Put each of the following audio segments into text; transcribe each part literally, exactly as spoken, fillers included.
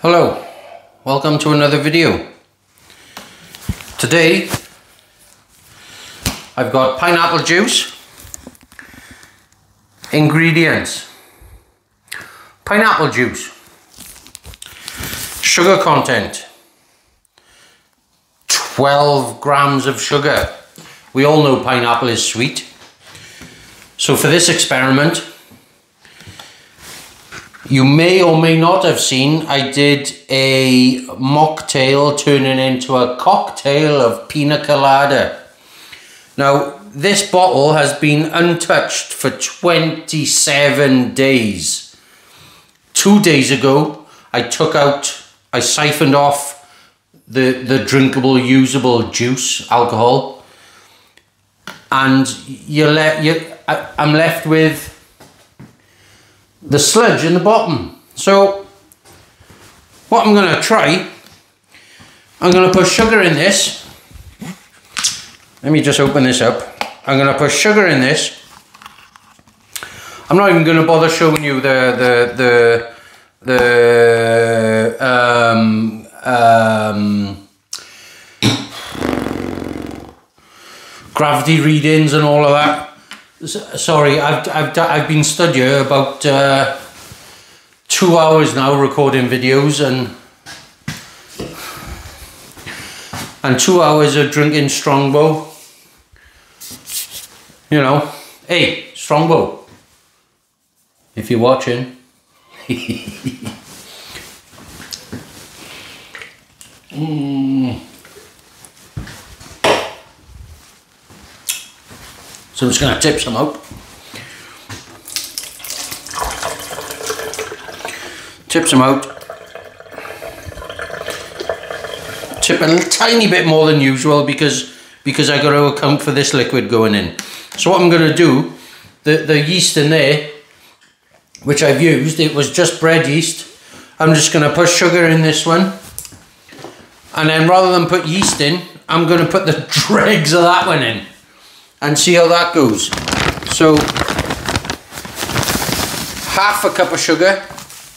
Hello, welcome to another video. Today I've got pineapple juice. Ingredients: pineapple juice, sugar content twelve grams of sugar. We all know pineapple is sweet, so for this experiment, you may or may not have seen, I did a mocktail turning into a cocktail of pina colada. Now, this bottle has been untouched for twenty-seven days. Two days ago, I took out, I siphoned off the, the drinkable, usable juice, alcohol. And you le- you, I, I'm left with the sludge in the bottom. So what I'm going to try, I'm going to put sugar in this. Let me just open this up. I'm going to put sugar in this. I'm not even going to bother showing you the the the the um um gravity readings and all of that. Sorry, I've, I've, I've been stood here about uh, two hours now recording videos and and two hours of drinking Strongbow. You know, hey, Strongbow, if you're watching. mm. So I'm just going to tip some out. Tip some out. Tip a little tiny bit more than usual because because I got to account for this liquid going in. So what I'm going to do, the, the yeast in there, which I've used, it was just bread yeast. I'm just going to put sugar in this one. And then rather than put yeast in, I'm going to put the dregs of that one in and see how that goes. So half a cup of sugar.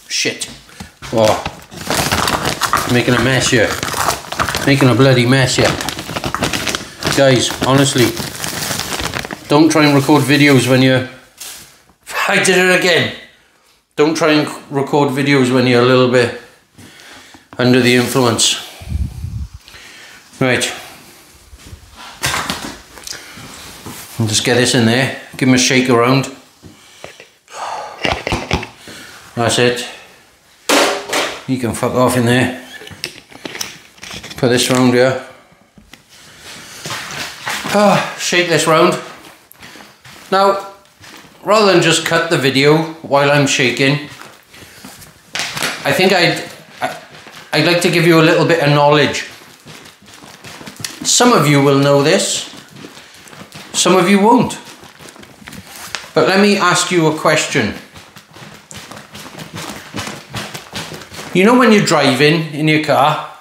Shit. Oh, making a mess here. Making a bloody mess here. Guys, honestly, don't try and record videos when you're... I did it again. Don't try and record videos when you're a little bit under the influence. Right. Just get this in there, give them a shake around. That's it. You can fuck off in there. Put this round here. Oh, shake this round. Now, rather than just cut the video while I'm shaking, I think I'd, I'd like to give you a little bit of knowledge. Some of you will know this. Some of you won't. But let me ask you a question. You know when you're driving in your car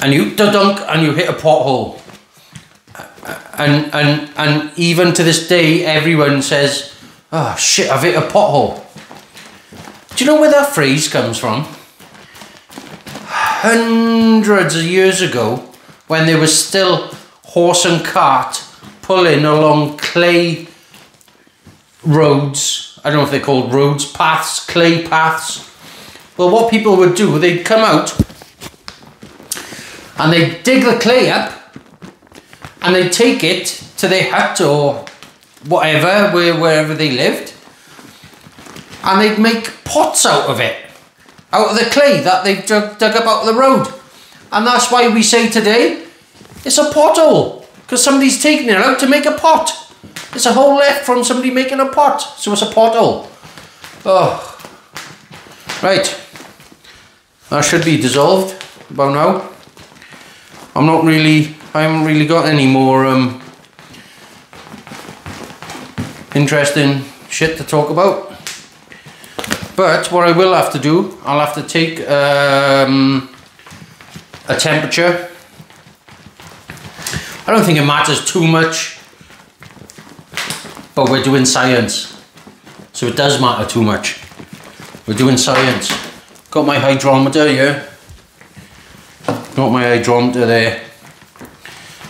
and you da-dunk and you hit a pothole, and and and even to this day everyone says, "Oh shit, I've hit a pothole." Do you know where that phrase comes from? Hundreds of years ago, when there was still horse and cart pulling along clay roads. I don't know if they're called roads, paths, clay paths. Well, what people would do, they'd come out and they'd dig the clay up and they'd take it to their hut or whatever, where, wherever they lived, and they'd make pots out of it, out of the clay that they dug, dug up out of the road. And that's why we say today, it's a pothole, because somebody's taking it out to make a pot. It's a hole left from somebody making a pot, so it's a pothole. Oh, right. That should be dissolved about now. I'm not really, I haven't really got any more um, interesting shit to talk about. But what I will have to do, I'll have to take um, a temperature. I don't think it matters too much, but we're doing science, so it does matter too much. We're doing science. Got my hydrometer here. Got my hydrometer there.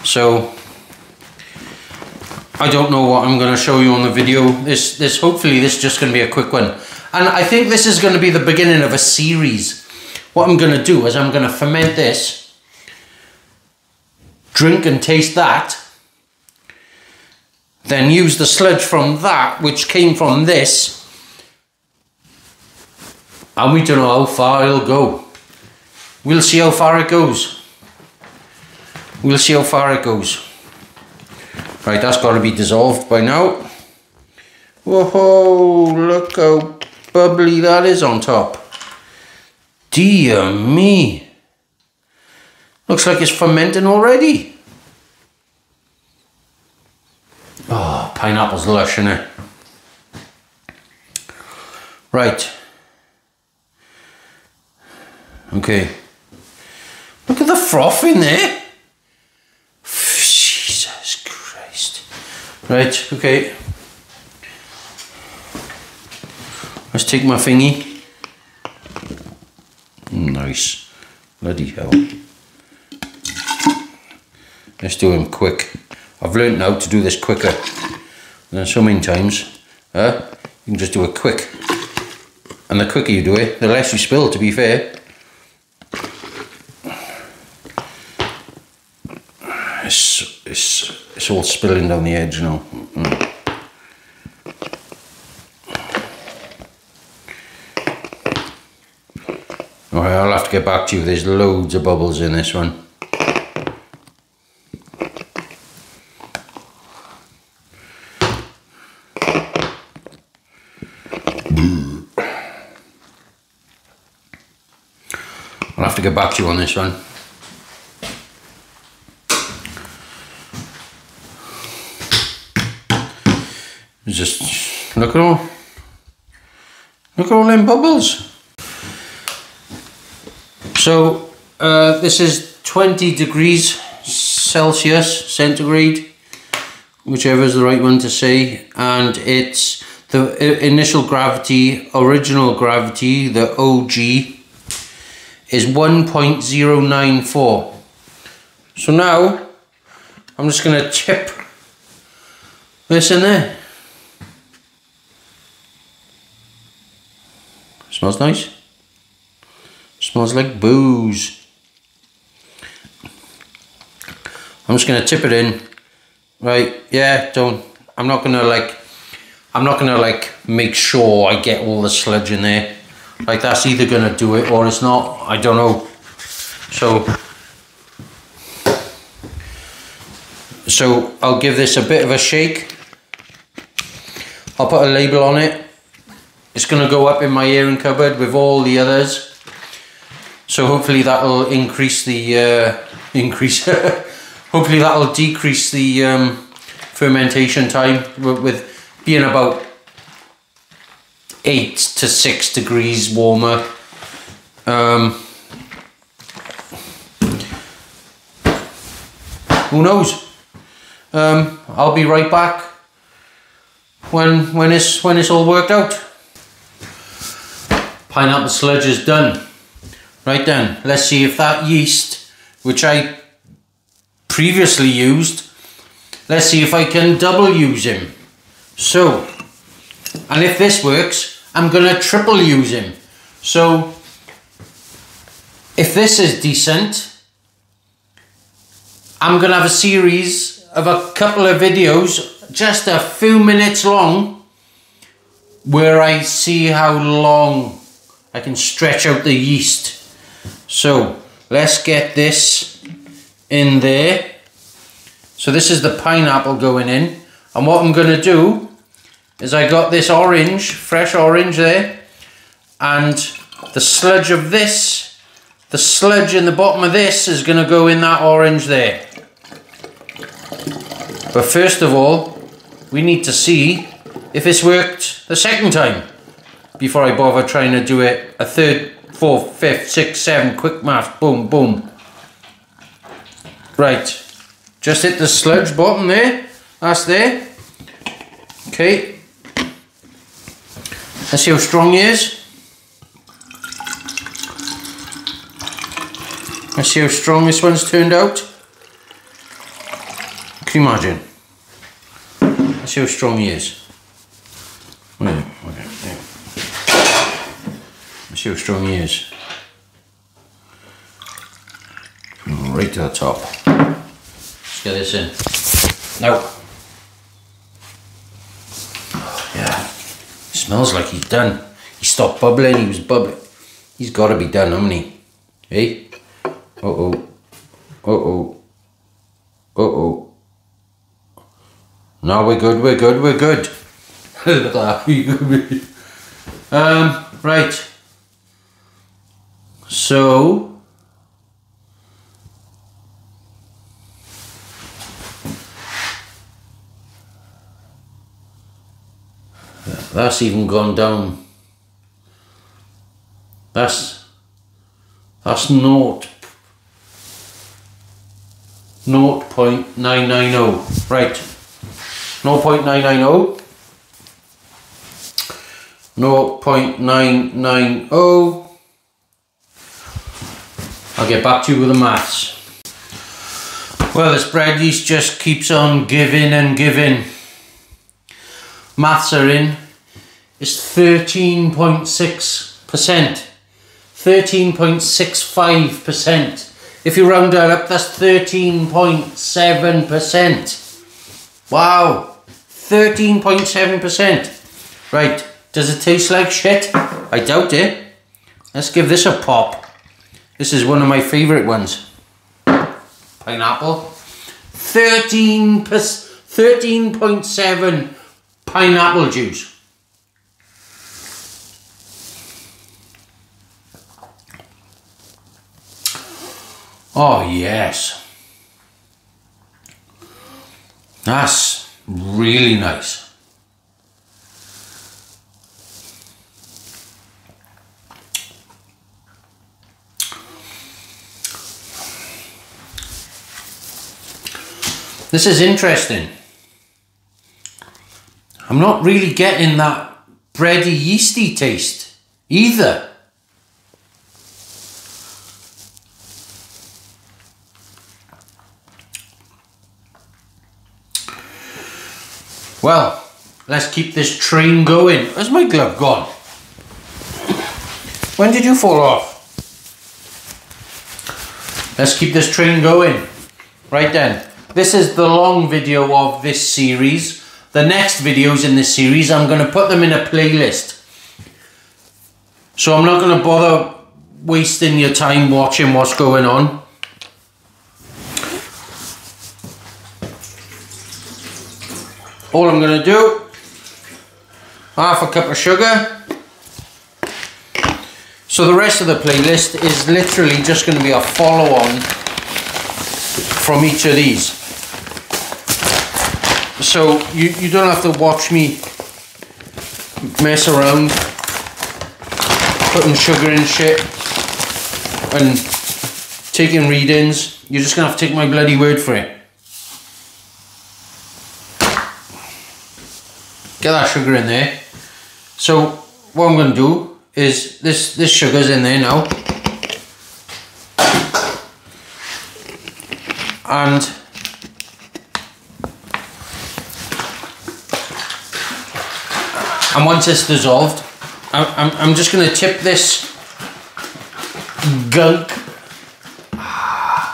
So I don't know what I'm going to show you on the video. This, this hopefully this is just going to be a quick one. And I think this is going to be the beginning of a series. What I'm going to do is I'm going to ferment this, drink and taste that, then use the sludge from that, which came from this, and we don't know how far it'll go. We'll see how far it goes. We'll see how far it goes. Right, that's got to be dissolved by now. Whoa, look how bubbly that is on top. Dear me. Looks like it's fermenting already. Oh, pineapple's lush, isn't it? Right. Okay. Look at the froth in there. Jesus Christ. Right, okay. Let's take my thingy. Nice. Bloody hell. Let's do him quick. I've learned now to do this quicker. Now, so many times, huh? You can just do it quick. And the quicker you do it, the less you spill, to be fair. It's, it's, it's all spilling down the edge now. Mm-hmm. I'll have to get back to you. There's loads of bubbles in this one. I'll have to get back to you on this one. Just look at all, look at all them bubbles. So uh, this is twenty degrees Celsius, centigrade, whichever is the right one to say, and it's the initial gravity, original gravity, the O G, is one point zero nine four. So now I'm just going to tip this in there. Smells nice. Smells like booze. I'm just gonna tip it in. Right, yeah, don't. I'm not gonna like, I'm not gonna like make sure I get all the sludge in there. Like that's either gonna do it or it's not, I don't know. So, so I'll give this a bit of a shake. I'll put a label on it. It's gonna go up in my earring cupboard with all the others. So hopefully that'll increase the, uh, increase, hopefully that'll decrease the um, fermentation time with being about eight to six degrees warmer. Um, who knows? Um, I'll be right back when, when, it's, when it's all worked out. Pineapple sludge is done. Right then, let's see if that yeast, which I previously used, let's see if I can double use him. So, and if this works, I'm going to triple use him. So, if this is decent, I'm going to have a series of a couple of videos, just a few minutes long, where I see how long I can stretch out the yeast. So let's get this in there. So this is the pineapple going in. And what I'm gonna do is I got this orange, fresh orange there, and the sludge of this, the sludge in the bottom of this is gonna go in that orange there. But first of all, we need to see if it's worked the second time before I bother trying to do it a third, fourth, fifth, sixth, seventh, quick math, boom, boom. Right, just hit the sludge bottom there, that's there. Okay, let's see how strong he is. Let's see how strong this one's turned out. Can you imagine? Let's see how strong he is. Wait, wait, wait. Let's see how strong he is. Right to the top. Let's get this in. Now. Oh, yeah. It smells like he's done. He stopped bubbling, he was bubbling. He's got to be done, hasn't he? Hey? Uh-oh. Uh-oh. Uh-oh. No, we're good, we're good, we're good. Look at that. um, right. So. That's even gone down. That's. That's naught. zero point nine nine zero. Right. zero point nine nine zero, zero point nine nine zero. I'll get back to you with the maths. Well, this bread yeast just keeps on giving and giving. Maths are in. It's thirteen point six percent. thirteen point six five percent. If you round that up, that's thirteen point seven percent. Wow. thirteen point seven percent. Right, does it taste like shit? I doubt it. Let's give this a pop. This is one of my favourite ones. Pineapple. thirteen point seven pineapple juice. Oh yes. That's really nice. This is interesting. I'm not really getting that bready, yeasty taste either. Well, let's keep this train going. Where's my glove gone? When did you fall off? Let's keep this train going. Right then, this is the long video of this series. The next videos in this series, I'm going to put them in a playlist. So I'm not going to bother wasting your time watching what's going on. All I'm going to do, half a cup of sugar. So the rest of the playlist is literally just going to be a follow-on from each of these. So you, you don't have to watch me mess around putting sugar in shit and taking readings. You're just going to have to take my bloody word for it. Get that sugar in there. So what I'm going to do is this this sugar's in there now, and and once it's dissolved, I'm I'm, I'm just going to tip this gunk. Ah,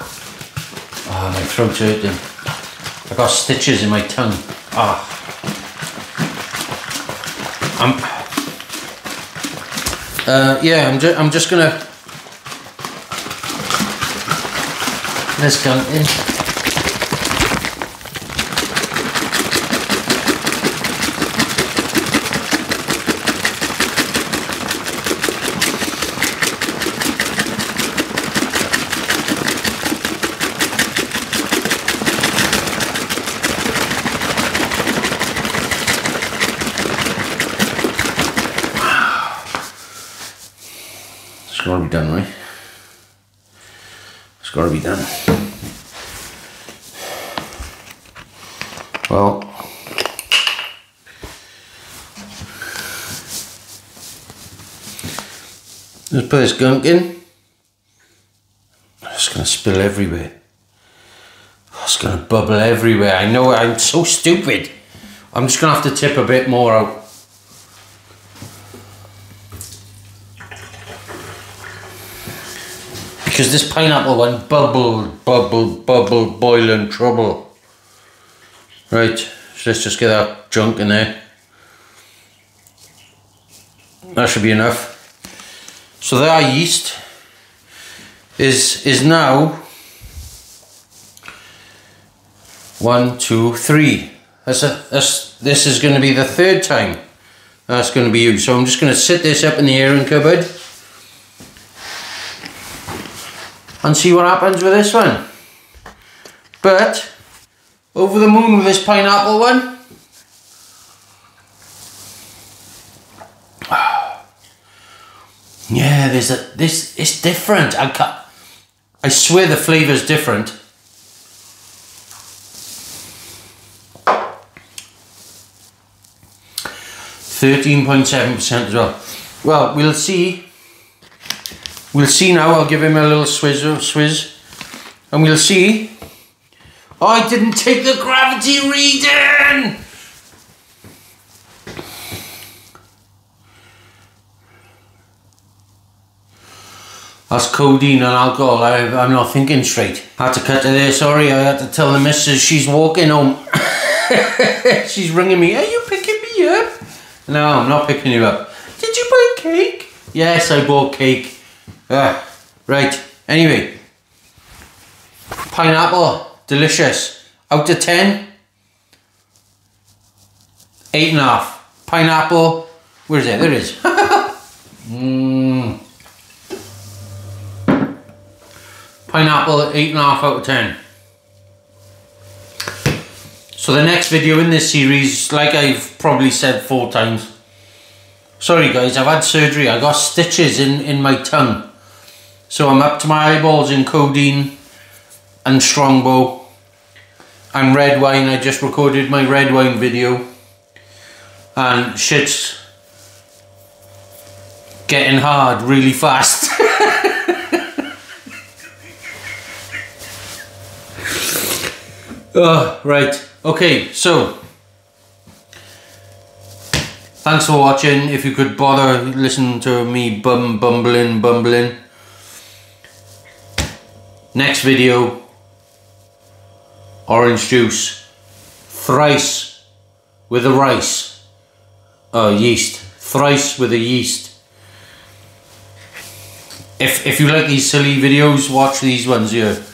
oh, my throat's hurting. I got stitches in my tongue. Ah. I'm, uh, yeah, I'm, ju I'm just gonna let's go in. Done, right? It's gotta be done. Well, let's put this gunk in. Let's going to spill everywhere. It's going to bubble everywhere. I know, I'm so stupid. I'm just going to have to tip a bit more out. Because this pineapple one bubbled, bubbled, bubbled, boiling trouble. Right, so let's just get that junk in there. That should be enough. So that yeast is is now one, two, three. That's a, that's, this is going to be the third time that's going to be used. So I'm just going to sit this up in the airing cupboard and see what happens with this one. But over the moon with this pineapple one. Yeah, there's a this. It's different. I can't, I swear the flavour's different. Thirteen point seven percent as well. Well, we'll see. We'll see now. I'll give him a little swizz, swizz, and we'll see. Oh, I didn't take the gravity reading. That's codeine and alcohol. I, I'm not thinking straight. Had to cut to there, sorry. I had to tell the missus she's walking home. She's ringing me. Are you picking me up? No, I'm not picking you up. Did you buy cake? Yes, I bought cake. Ah, right, anyway. Pineapple, delicious. Out of ten, eight and a half. Pineapple, where is it? There it is. Mmm. Pineapple eight and a half out of ten. So the next video in this series, like I've probably said four times, sorry guys, I've had surgery. I got stitches in in my tongue, so I'm up to my eyeballs in codeine and Strongbow and red wine. I just recorded my red wine video, and shit's getting hard really fast. Oh, right, okay, so thanks for watching. If you could bother listen to me bum bumbling bumbling. Next video, orange juice thrice with a rice uh, yeast thrice with a yeast. If, if you like these silly videos, watch these ones here.